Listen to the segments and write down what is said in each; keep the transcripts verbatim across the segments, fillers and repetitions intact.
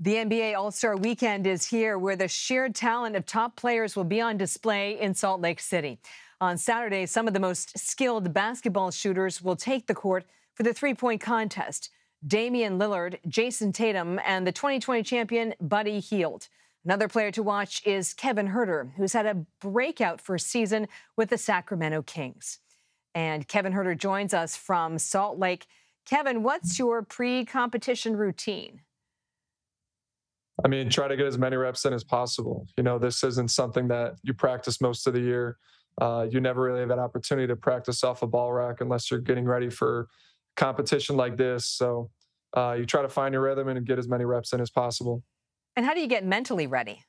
The N B A All-Star Weekend is here, where the shared talent of top players will be on display in Salt Lake City. On Saturday, some of the most skilled basketball shooters will take the court for the three-point contest. Damian Lillard, Jason Tatum, and the twenty twenty champion Buddy Hield. Another player to watch is Kevin Huerter, who's had a breakout first season with the Sacramento Kings. And Kevin Huerter joins us from Salt Lake. Kevin, what's your pre-competition routine? I mean, try to get as many reps in as possible. You know, this isn't something that you practice most of the year. Uh, you never really have an opportunity to practice off a ball rack unless you're getting ready for competition like this. So uh, you try to find your rhythm and get as many reps in as possible. And how do you get mentally ready?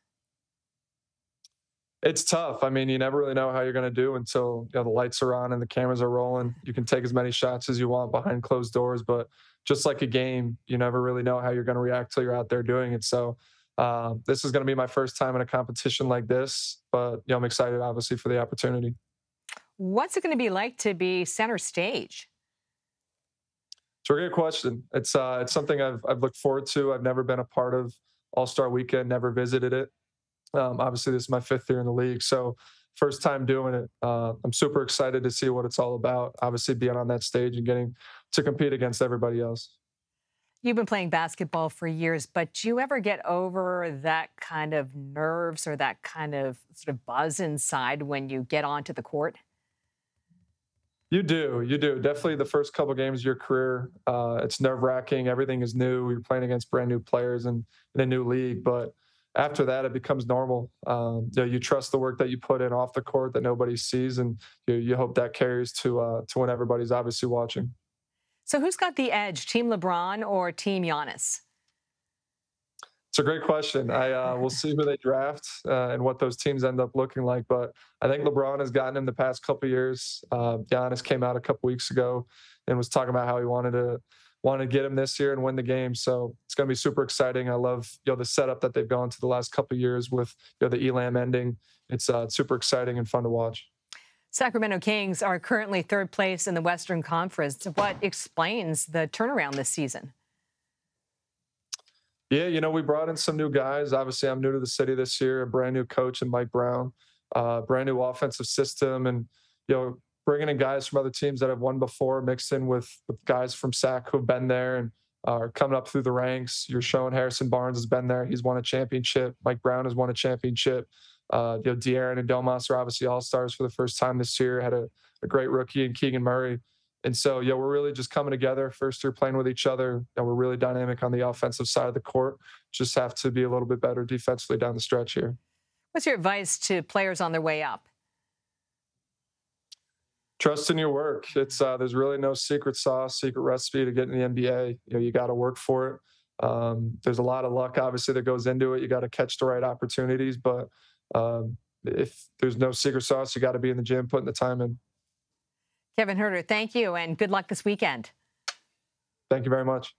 It's tough. I mean, you never really know how you're going to do until, you know, the lights are on and the cameras are rolling. You can take as many shots as you want behind closed doors, but just like a game, you never really know how you're going to react till you're out there doing it. So uh, this is going to be my first time in a competition like this, but you know, I'm excited, obviously, for the opportunity. What's it going to be like to be center stage? It's a good question. It's uh, it's something I've I've looked forward to. I've never been a part of All-Star Weekend, never visited it. Um, obviously, this is my fifth year in the league, so first time doing it. Uh, I'm super excited to see what it's all about, obviously being on that stage and getting to compete against everybody else. You've been playing basketball for years, but do you ever get over that kind of nerves or that kind of sort of buzz inside when you get onto the court? You do. You do. Definitely the first couple games of your career, uh, it's nerve-wracking. Everything is new. You're playing against brand-new players and in a new league, but after that, it becomes normal. Um, you know, you trust the work that you put in off the court that nobody sees, and you, you hope that carries to uh, to when everybody's obviously watching. So who's got the edge, Team LeBron or Team Giannis? It's a great question. I uh, We'll see who they draft uh, and what those teams end up looking like, but I think LeBron has gotten him the past couple of years. Uh, Giannis came out a couple weeks ago and was talking about how he wanted to Wanted to get him this year and win the game. So it's going to be super exciting. I love, you know, the setup that they've gone to the last couple of years with, you know, the Elam ending. It's uh, super exciting and fun to watch. Sacramento Kings are currently third place in the Western Conference. What explains the turnaround this season? Yeah, you know, we brought in some new guys. Obviously, I'm new to the city this year, a brand new coach and Mike Brown, uh, brand new offensive system, and, you know, bringing in guys from other teams that have won before, mixed in with, with guys from Sac who've been there and uh, are coming up through the ranks. You're showing Harrison Barnes has been there. He's won a championship. Mike Brown has won a championship. Uh, you know, De'Aaron and Domantas are obviously all-stars for the first time this year. Had a, a great rookie in Keegan Murray. And so, yeah, we're really just coming together. First year playing with each other. And we're really dynamic on the offensive side of the court. Just have to be a little bit better defensively down the stretch here. What's your advice to players on their way up? Trust in your work. It's uh, there's really no secret sauce, secret recipe to get in the N B A. You know, you got to work for it. Um, there's a lot of luck, obviously, that goes into it. You got to catch the right opportunities. But um, if there's no secret sauce, you got to be in the gym, putting the time in. Kevin Huerter, thank you, and good luck this weekend. Thank you very much.